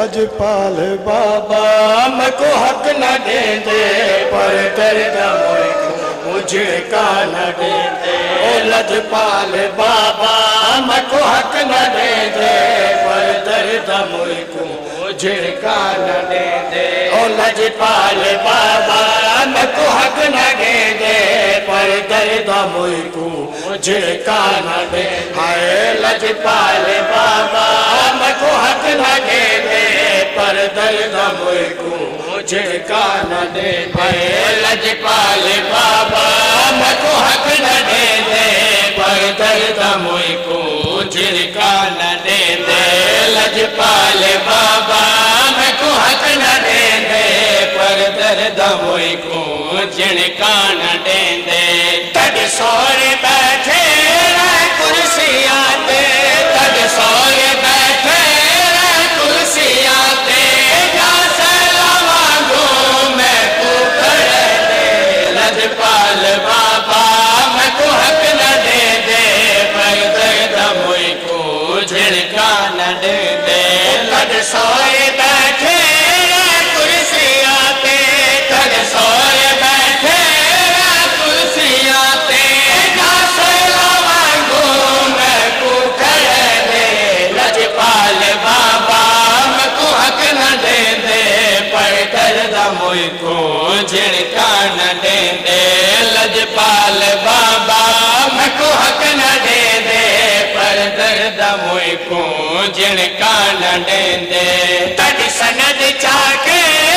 ब्रजपाल बाबा मको हक न दे दे पर करता मुझे का न दे दे। ब्रजपाल बाबा मको हक न दे दे पर करता मुझे का न दे दे। ब्रजपाल बाबा मको हक न दे दे पर करता मुझे का न दे दे। ब्रजपाल बाबा मको हक न दे दे पर दर्द मुझको झिड़का न दे दे। लजपाल बाबा मको हक न दे दे पर दर्द मुझको झिड़का न दे दे। लजपाल बाबा मको हक न दे दे पर दर्द मुझको झिड़का न दे दे। तड़ सोरे बैठे कुर्सियाँ पे तड़ सोरे बैठे कुर्सियाँ पे जा सलामा गो मैं को कर दे। लजपाल बाबा मैं को हक न दे दे पर दर्द मुझको झिड़का न दे दे। तड़ सोरे बैठे कुर्सियाँ पे तड़ सोरे बैठे कुर्सियाँ पे जा सलामा गो मैं को कर दे। लजपाल बाबा मको हक न दे दे पर दर्द मुझको झिड़का न दे दे। लजपाल बाबा मको हक न दे दे पर दर्द मुझको झिड़का न दे दे। तड़ सनद चाके